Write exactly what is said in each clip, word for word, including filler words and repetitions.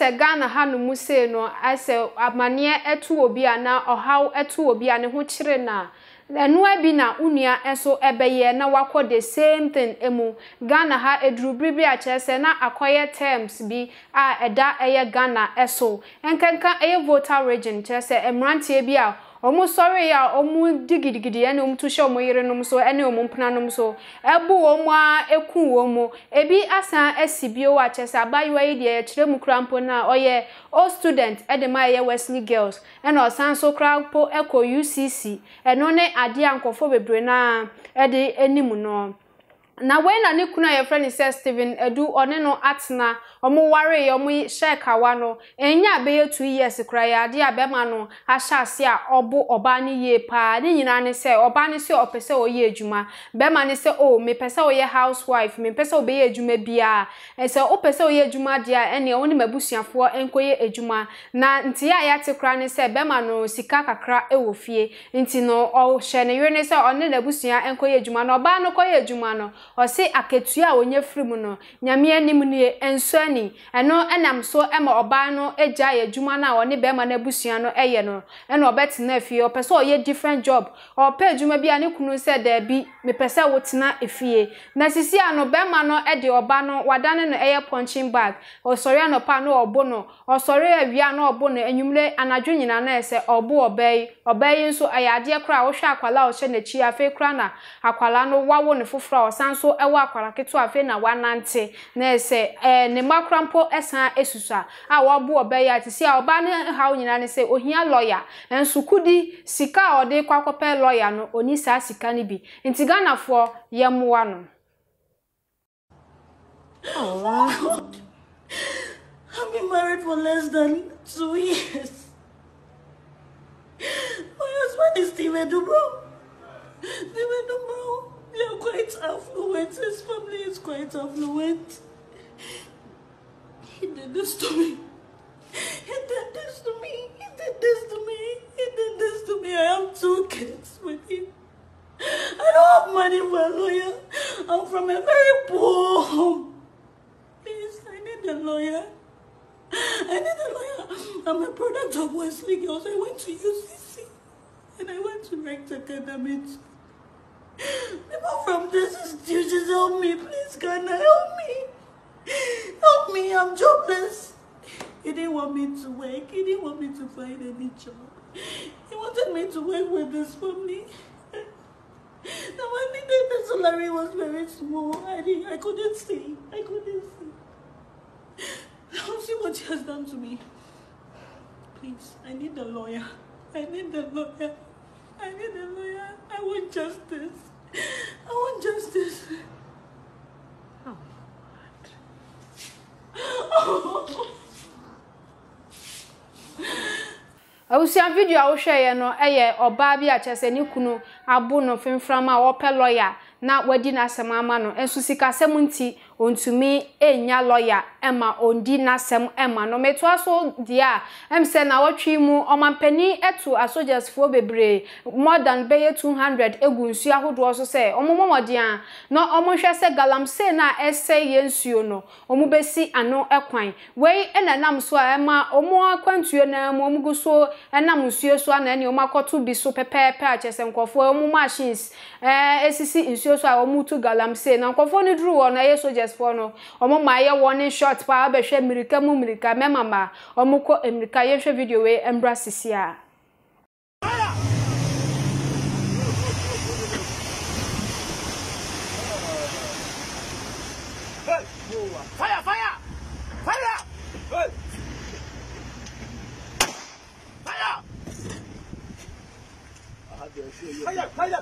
se Ghana hanu muse no ase amane etu obi ana ohaw etu obi ane ho kire na enu abi na unua enso ebeye na wakọ the same thing emu Ghana ha edrubribi a chese na akoye terms bi a eda eye Ghana eso enkenka eye voter region chese emrantie bi a omu sorry ya omu digidi ene omu tushe omu yire no so ene omu mpna no so ebu omu a eku omu ebi asan esibio wa chese abayiwa yi de kire mu krampo na oye all student edema ye Wesley Girls ene osan so krampo eko U C C eno ne ade ankofo bebre na ede enimu no na when na nikuna your friend says Steven Edu one no atna omo ware ye omo share kawa no enya be two years kra ya de abema no ahase a obo oba ne ye pa ne nyina ne se oba ne se opese oye ejuma bema ne se o me pese oye housewife me pese obe ejuma bia e se opese oye ejuma dia ene woni mabusuafo enkoye ejuma na ntia ya te kra ne se bema no sika kakra ewofie nti no o hye ne yone se one na busua enkoye ejuma no oba no koye ejuma no ose aketua onye frimu no nyame anim ne ensani eno enam so ema oba no eja ye juma na one bema na busua no eye no eno obetena afie opese oye different job opa juma bia ne kunu se da bi mepese wotena afie na sisi ano bema no ede oba no wadane no eye punching bag osori ano pa no obo no osori awia no obo no enyumle anadwo nyina na ese obo obei obei nso ayade kra wo hwe akwala wo hye na chi afi kra na akwala no wawo ne fofra osan so ewa akwara ketu afi na wanante na ese eh ne makrampo esan esusa a wo bo obeya ati se oba ne hawo nyina ne se ohia lawyer enso kudi sika ode kwakope lawyer no oni sa sika ne bi nti ganafo yemwa no Allah. I've been married for less than two years. My husband is Steve Edoubou. Steve Edoubou. They are quite affluent. His family is quite affluent. He did this to me. He did this to me. He did this to me. He did this to me. I have two kids with him. I don't have money for a lawyer. I'm from a very poor home. Please, I need a lawyer. I need a lawyer. I'm a product of Wesley Girls. I went to U C C and I went to Rector Academy. People from these institutions, help me, please, Ghana, help me. Help me, I'm jobless. He didn't want me to work. He didn't want me to find any job. He wanted me to work with his family. The money that the salary was very small. I didn't, I couldn't see. I couldn't see. Now see what he has done to me. Please, I need a lawyer. I need a lawyer. I need a lawyer. I want justice. I want justice. Oh, God. Oh. I will see a video I will share no eye or baby at Chesenikuno, Abuno, Finframa, or Peloya, not wedding as a mamma, and Susica Semunti, on to me, a nya lawyer, Emma, on dinner, Sam Emma, no metuaso, dear, M. Senator Trimu, or my penny at two as soldiers for Bebre, more than bay two hundred, a gunsia who also say, O Mamma, dear, no, almost as a galam sena, essay, yen suono, or mubesi, and no equine. Way and a nam so Emma, or more quantiona, Momuguso. Ena musuo so na ene o makoto bi so pepepe a chese nkofo o mu machines eh esisi nsuo so a o mu tu galamse na nkofo ne dru wo na ye soldiers fo no o mu maye warning shot pa abehwe mirika mu mirika me mama o mu ko emirika ye hwe video we embra sisi a fire fire fire Fire! Fire!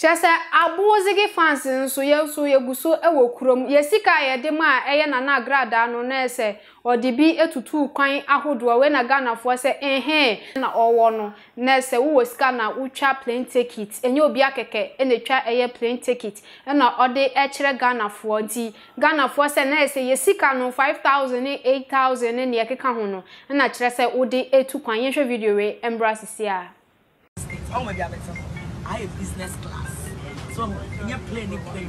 She said, Abuozigi fancy, so you so you so ewo krom. Yesika ye de ma eye Nana Agradaa no na ese or de bi etutu kwan ahodoa we na Ghana for se ehe na owo no na ese wo sika na utwa plane ticket enye obi akeke e na twa eye plane ticket e na ode e kire Ghana for di Ghana for se na ese yesika no five thousand ni eight thousand ni ye keka ho no na kire se ode etu kwan ye hwe video we embrace sia. Oh my God, I have business class. So when you're playing in play,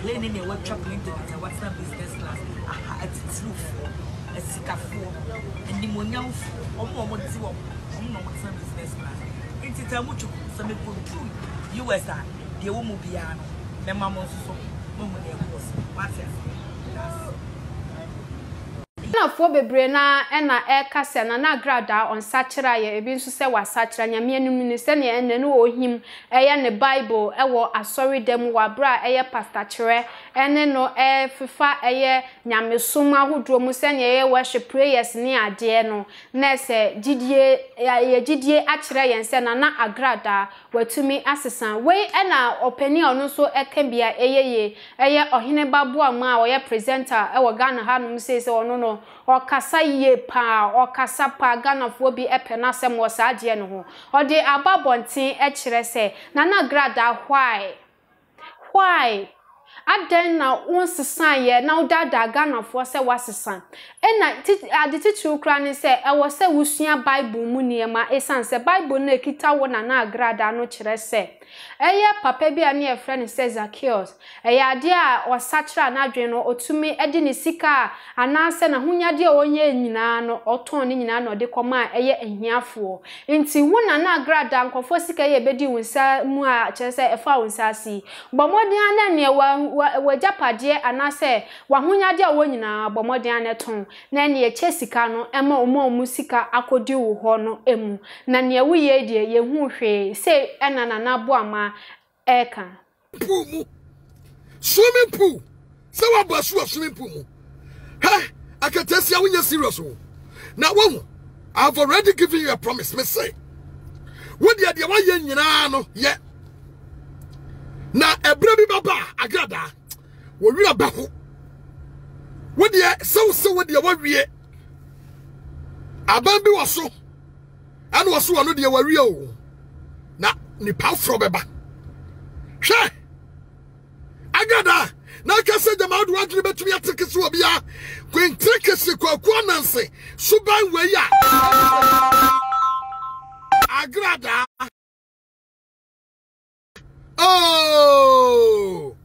playing in a workshop, playing together, what's not business class? I had it through for a sika for and the money of almost zero. I'm not what's not business class. It's a much of some people through U S A, the woman piano, the mamma's woman, of course. What's that? Na fo bebre na e na e kase na na Agradaa on sachira ye ebi nso se wa sachira nya me anum ni se na ene no ohim eye ne bible e wo asori dem wa bra eye pastor chere ene no e fifa eye nyamesom ahodo mu se na ye worship prayers ni ade no na se jidie ye jidie achire ye se na na Agradaa watumi asesan we e na opinion no so e kambia eye ye eye ohene baboa ma wo ye presenter e wo Ghana hanum se se ono no or kasa ye pa or kasa pa Ghana for be a penasem was a general or de ababontin echrese Nana Agradaa why why I then now once the sign ye now that the Ghana for se was a son and I did it to cry and say I was a wusia Bible munia my essence a Bible ne kita one Nana Agradaa no chrese. Eya papa bi ani e friend says Akios eya ade a osachira na dwen no otumi edi ni sika anase na hunyade onye nyina no oton ni nyina no de koma eye ehiafo nti hu na na Agradaa nkofo sika ye bedi wunsa mu a chese efa wunsa si bomodin ana ne wa japade anase wa hunyade onyina bomodin ana ton na ne ye chesika no ema omo omu sika akodi wo ho no emu na ne wuye die ye hu hwe se ena na na ma eka pool swimming pool so wa basu swimming pool ha I can tell you when you're serious now one I've already given you a promise me say what the idea why you nyina no ye na ebre bi baba Agradaa wo wi aba ho what the so so what the wa wie aban bi wo so and wo so no the wa wie o na ni power from beba. She Agradaa na kase de maudu adri betumi atikisi obia kwentikisi kwa kwananse suban we ya Agradaa oh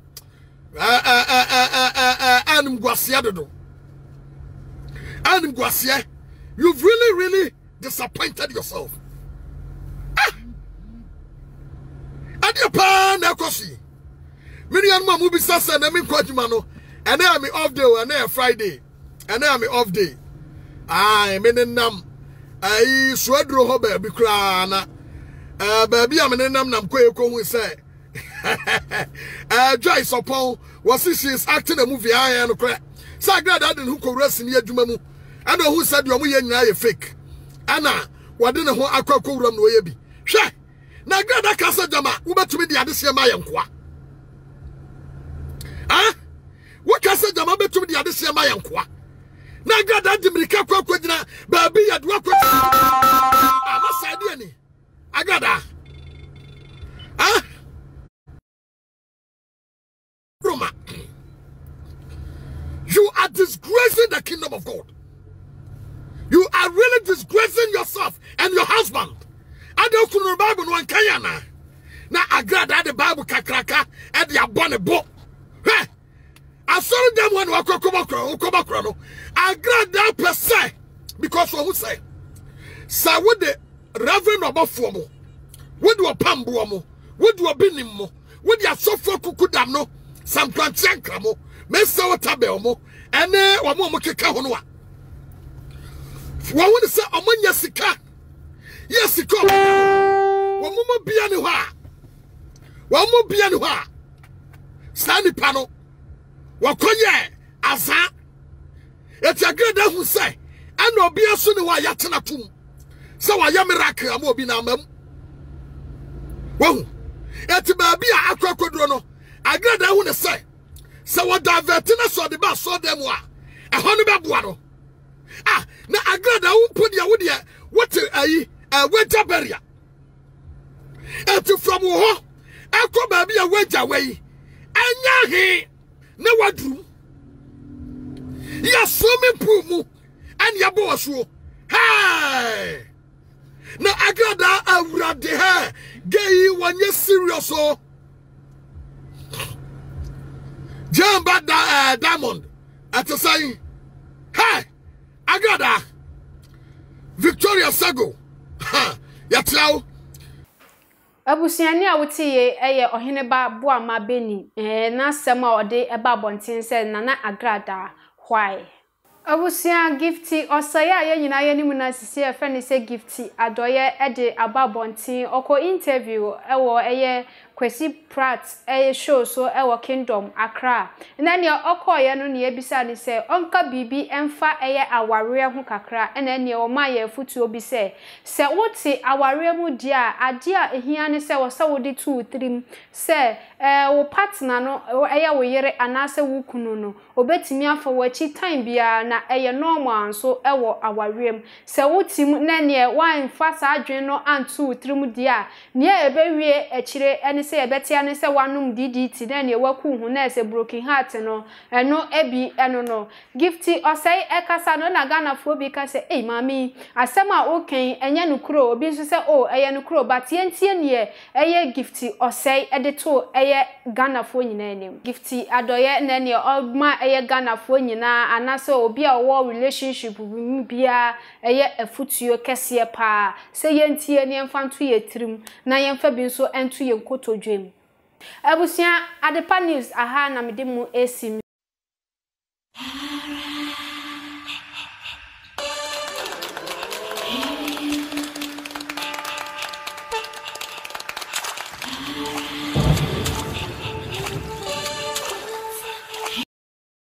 eh eh eh eh eh ngwasia dodo and ngwasia you've really really disappointed yourself. Pan Ekosi. Million Mamu be Sasa and Emi Kwajimano. And I am off day, and I Friday. And I am off day. I mean, Nam. I Swedro Hobe Bikrana. Uh, baby, I'm in Nam Nam Kweko, we say. Uh, Joyce Opon was she is acting a movie. I am a crack. So I got out and who could rest in Yajumamu. I know who said you're a fake. Anna, what didn't know I could come to Yabi. She. Na Agradaa kasa jama ube tumi di adisye ma yankwa. Ha? We kasa jama ube tumi di adisye ma yankwa. Na Agradaa jimrika kwa kwa jina baby yaduwa kwa ama saidi ni Agradaa. Ha? Roma. You are disgracing the kingdom of God. You are really disgracing yourself and your husband. I don't know Bible no Kayana. Now Agradaa the Bible kakraka and the abone bo. Hey, I saw them when we come back, come back no. Agradaa per se because who say? Say what the reverend about for mo. What do a pambo mo? What do a binim mo? What the asofo kukudam no? Some plantian kramo. Me say what tabe mo? Ene wa mo mo keka hono wa. Wa won say omo nyasika. Yes, it comes. One more piano. One more piano. Sandy panel. Wakoye, Aza. It's a great who say, I know be a sooner why Yatanatum. So I am a rack, I will be now, ma'am. Well, Eti baby a akwa kodro no. Agrada hu ne se. Se wo diverti na so de ba so dem wa. Eho no be boa no. Ah, na Agrada hu podi a wo de what ayi a wager barrier. Eti from wo ho. Akwa baby a wager wei. Anya he na wadru. Ya so me pu mu. An ya bo so. Hey! Na Agradaa awurade ha geyi wanye serious so Jamba da Diamond at the sign. Hey! Agradaa Victoria Sago. Ha! Ya tlaw Abusiani awutiye eye oheneba bo ama beni eh na sema ode eba bontin se Nana Agradaa why Abusia Gifty osaya ye nyina ye nimu na sisi e feni se Gifty adoye ede ababontin oko interview ewo eye Kwesi Pratt eye show so ewo Kingdom Accra na ne okoye no ne ebisa ni se onka bibi emfa eye aware ho kakra na ne o maye futu obi se se wote aware mu dia ade a ehia ne se wo se wodi two three se eh wo partner no eye wo yere anase wo kunu no obetimi afọ wachi time bia na eye normal so ewo awarem se woti mu na ne wan fa sa adwen no antu trim dia ne ebewie echire ene se ebetia ne se wanum ddt na ne waku hu na se broken heart no eno ebi eno no Gifty osai ekasa no na Ghana fo bi ka se eh mami asema oken enye nukro obi so se o eye nukro but yentie ne eye Gifty osai edeto eye Ghana fo nyina enim Gifty adoye na ne ma eye Ghana fo nyina anase obi a wo relationship bi bia eye afutuo kese pa se yentie ne mfantu yetrim na yemfa bi so entu ye kotodwem Abusia Adepa news aha na medemu esim